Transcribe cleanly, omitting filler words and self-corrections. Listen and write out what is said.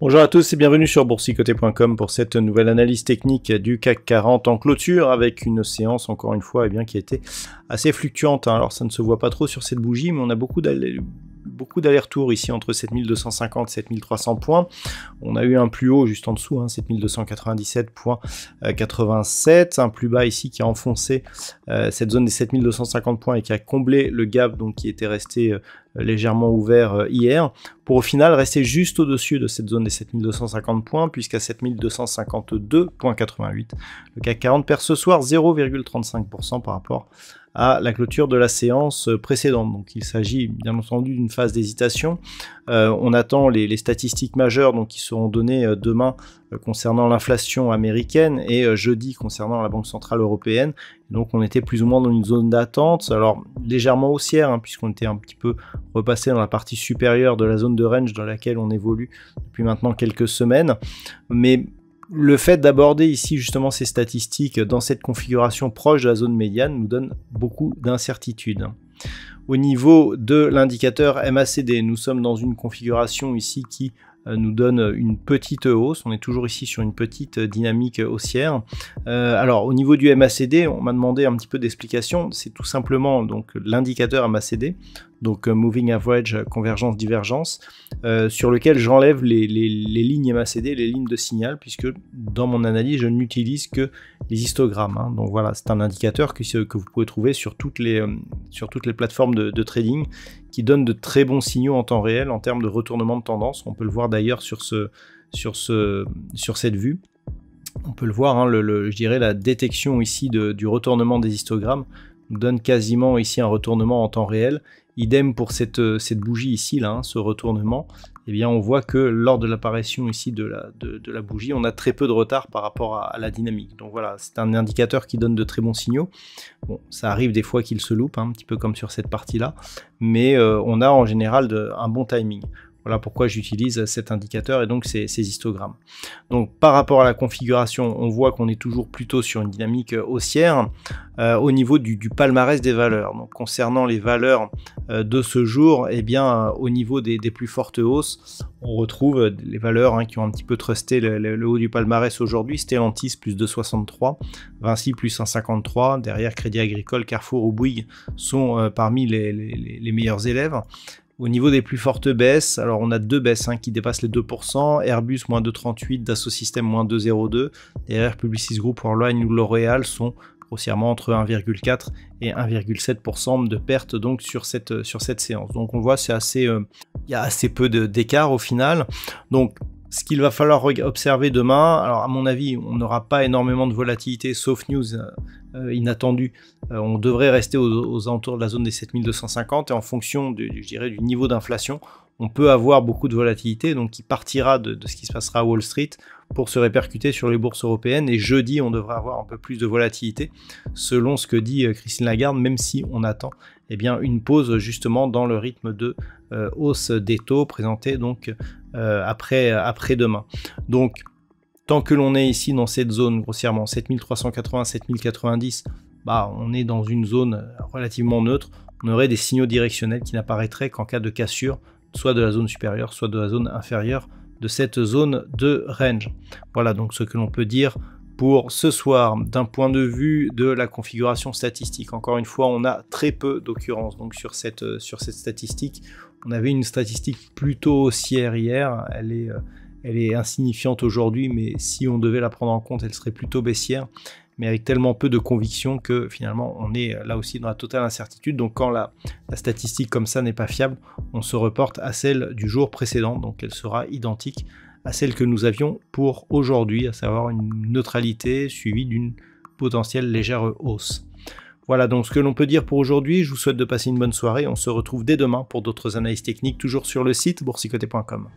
Bonjour à tous et bienvenue sur Boursikoter.com pour cette nouvelle analyse technique du CAC 40 en clôture avec une séance encore une fois qui a été assez fluctuante. Alors ça ne se voit pas trop sur cette bougie mais on a beaucoup d'aller-retour ici entre 7250 et 7300 points. On a eu un plus haut juste en dessous, 7297.87, un plus bas ici qui a enfoncé cette zone des 7250 points et qui a comblé le gap donc qui était resté légèrement ouvert hier, pour au final rester juste au-dessus de cette zone des 7250 points, puisqu'à 7252.88, le CAC 40 perd ce soir 0,35% par rapport à la clôture de la séance précédente. Donc il s'agit bien entendu d'une phase d'hésitation. On attend les statistiques majeures donc, qui seront données demain concernant l'inflation américaine et jeudi concernant la Banque Centrale Européenne. Donc on était plus ou moins dans une zone d'attente, alors légèrement haussière puisqu'on était un petit peu repassé dans la partie supérieure de la zone de range dans laquelle on évolue depuis maintenant quelques semaines. Mais le fait d'aborder ici justement ces statistiques dans cette configuration proche de la zone médiane nous donne beaucoup d'incertitudes. Au niveau de l'indicateur MACD, nous sommes dans une configuration ici qui nous donne une petite hausse, on est toujours ici sur une petite dynamique haussière. Alors au niveau du MACD, on m'a demandé un petit peu d'explication, c'est tout simplement donc l'indicateur MACD, donc Moving Average Convergence Divergence, sur lequel j'enlève les lignes MACD, les lignes de signal, puisque dans mon analyse je n'utilise que les histogrammes. Donc voilà, c'est un indicateur que vous pouvez trouver sur toutes les plateformes de trading, qui donne de très bons signaux en temps réel en termes de retournement de tendance. On peut le voir d'ailleurs sur cette vue. On peut le voir, je dirais la détection ici du retournement des histogrammes nous donne quasiment ici un retournement en temps réel. Idem pour cette bougie ici, ce retournement. Eh bien, on voit que lors de l'apparition ici de la bougie, on a très peu de retard par rapport à la dynamique. Donc voilà, c'est un indicateur qui donne de très bons signaux. Bon, ça arrive des fois qu'il se loupe, un petit peu comme sur cette partie-là, mais on a en général un bon timing. Voilà pourquoi j'utilise cet indicateur et donc ces histogrammes. Donc par rapport à la configuration, on voit qu'on est toujours plutôt sur une dynamique haussière au niveau du palmarès des valeurs. Donc concernant les valeurs de ce jour, eh bien au niveau des plus fortes hausses, on retrouve les valeurs qui ont un petit peu trusté le haut du palmarès aujourd'hui. Stellantis plus 2,63, Vinci plus 1,53, derrière Crédit Agricole, Carrefour ou Bouygues sont parmi les meilleurs élèves. Au niveau des plus fortes baisses, alors on a deux baisses qui dépassent les 2%, Airbus moins 2,38, Dassault Systèmes moins 2,02, derrière Publicis Group, Worldline ou L'Oréal sont grossièrement entre 1,4 et 1,7% de perte donc sur cette séance. Donc on voit c'est assez, y a assez peu d'écart au final. Donc ce qu'il va falloir observer demain, alors à mon avis on n'aura pas énormément de volatilité sauf news inattendue, on devrait rester aux alentours de la zone des 7250 et en fonction du niveau d'inflation on peut avoir beaucoup de volatilité donc qui partira de ce qui se passera à Wall Street pour se répercuter sur les bourses européennes et jeudi on devrait avoir un peu plus de volatilité selon ce que dit Christine Lagarde, même si on attend une pause justement dans le rythme de hausse des taux présenté donc après-demain. Donc tant que l'on est ici dans cette zone grossièrement 7380, 7090, on est dans une zone relativement neutre, on aurait des signaux directionnels qui n'apparaîtraient qu'en cas de cassure, soit de la zone supérieure, soit de la zone inférieure de cette zone de range. Voilà donc ce que l'on peut dire pour ce soir d'un point de vue de la configuration statistique. Encore une fois, on a très peu d'occurrences donc sur cette statistique. On avait une statistique plutôt haussière hier, elle est insignifiante aujourd'hui, mais si on devait la prendre en compte, elle serait plutôt baissière, mais avec tellement peu de conviction que finalement on est là aussi dans la totale incertitude. Donc quand la statistique comme ça n'est pas fiable, on se reporte à celle du jour précédent, donc elle sera identique à celle que nous avions pour aujourd'hui, à savoir une neutralité suivie d'une potentielle légère hausse. Voilà donc ce que l'on peut dire pour aujourd'hui. Je vous souhaite de passer une bonne soirée. On se retrouve dès demain pour d'autres analyses techniques, toujours sur le site boursikoter.com.